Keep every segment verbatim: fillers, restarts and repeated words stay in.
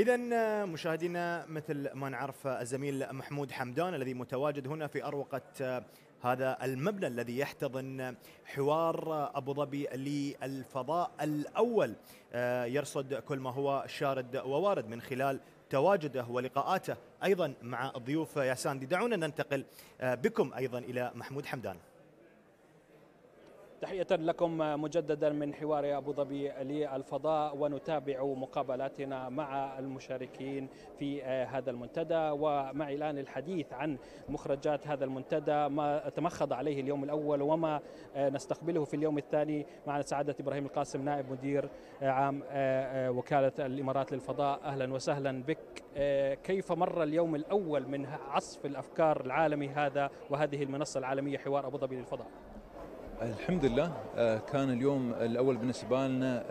إذا مشاهدينا مثل ما نعرف الزميل محمود حمدان الذي متواجد هنا في أروقة هذا المبنى الذي يحتضن حوار أبوظبي للفضاء الأول يرصد كل ما هو شارد ووارد من خلال تواجده ولقاءاته أيضا مع الضيوف. يا ساندي دعونا ننتقل بكم أيضا إلى محمود حمدان. تحية لكم مجددا من حوار أبوظبي للفضاء، ونتابع مقابلاتنا مع المشاركين في هذا المنتدى، ومعي الآن الحديث عن مخرجات هذا المنتدى، ما تمخض عليه اليوم الأول وما نستقبله في اليوم الثاني. معنا سعادة إبراهيم القاسم نائب مدير عام وكالة الإمارات للفضاء، أهلا وسهلا بك. كيف مر اليوم الأول من عصف الأفكار العالمي هذا وهذه المنصة العالمية حوار أبوظبي للفضاء؟ الحمد لله كان اليوم الأول بالنسبة لنا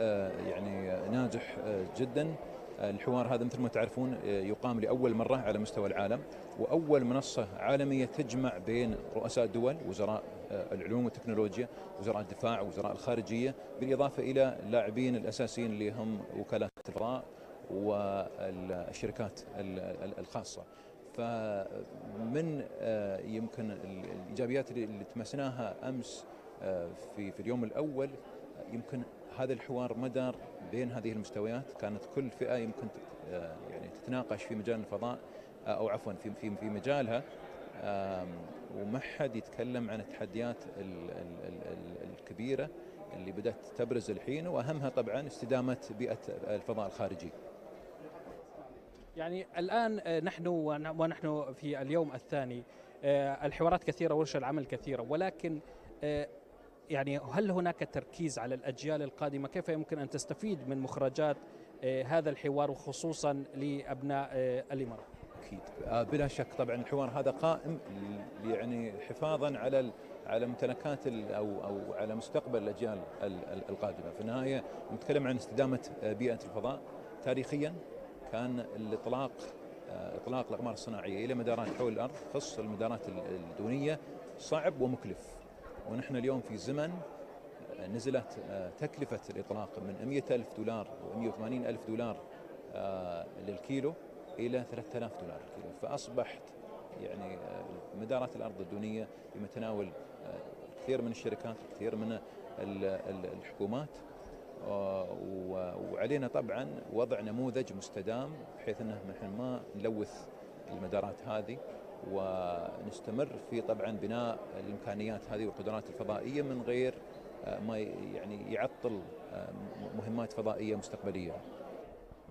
يعني ناجح جدا. الحوار هذا مثل ما تعرفون يقام لأول مرة على مستوى العالم، وأول منصة عالمية تجمع بين رؤساء الدول، وزراء العلوم والتكنولوجيا، وزراء الدفاع، وزراء الخارجية، بالإضافة إلى اللاعبين الأساسيين اللي هم وكالات الفضاء والشركات الخاصة. فمن يمكن الإيجابيات اللي تمسناها أمس في في اليوم الأول، يمكن هذا الحوار مدار بين هذه المستويات، كانت كل فئة يمكن يعني تتناقش في مجال الفضاء أو عفوا في في في مجالها، وما حد يتكلم عن التحديات الكبيرة اللي بدأت تبرز الحين، وأهمها طبعا استدامة بيئة الفضاء الخارجي. يعني الآن نحن ونحن في اليوم الثاني الحوارات كثيرة ورش العمل كثيرة، ولكن يعني هل هناك تركيز على الأجيال القادمة؟ كيف يمكن أن تستفيد من مخرجات هذا الحوار وخصوصا لأبناء الإمارات؟ أكيد بلا شك، طبعا الحوار هذا قائم يعني حفاظا على على ممتلكات أو أو على مستقبل الأجيال القادمة. في النهاية نتكلم عن استدامة بيئة الفضاء. تاريخيا كان الإطلاق إطلاق الأقمار الصناعية إلى مدارات حول الأرض، خصوصا المدارات الدونية، صعب ومكلف. ونحن اليوم في زمن نزلت تكلفة الإطلاق من مئة ألف دولار ومئة وثمانين ألف دولار للكيلو إلى ثلاثة آلاف دولار للكيلو، فأصبحت يعني مدارات الأرض الدونية بمتناول كثير من الشركات، كثير من الحكومات، وعلينا طبعا وضع نموذج مستدام بحيث أنه نحن ما نلوث المدارات هذه، ونستمر في طبعا بناء الامكانيات هذه والقدرات الفضائيه من غير ما يعني يعطل مهمات فضائيه مستقبليه.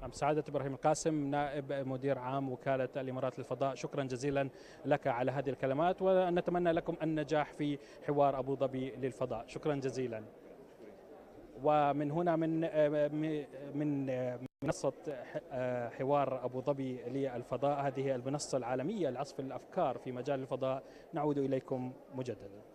عم سعادة إبراهيم القاسم نائب مدير عام وكالة الإمارات للفضاء، شكرا جزيلا لك على هذه الكلمات، ونتمنى لكم النجاح في حوار أبوظبي للفضاء. شكرا جزيلا. ومن هنا من من منصة حوار أبوظبي للفضاء، هذه المنصة العالمية لعصف الأفكار في مجال الفضاء، نعود إليكم مجددا.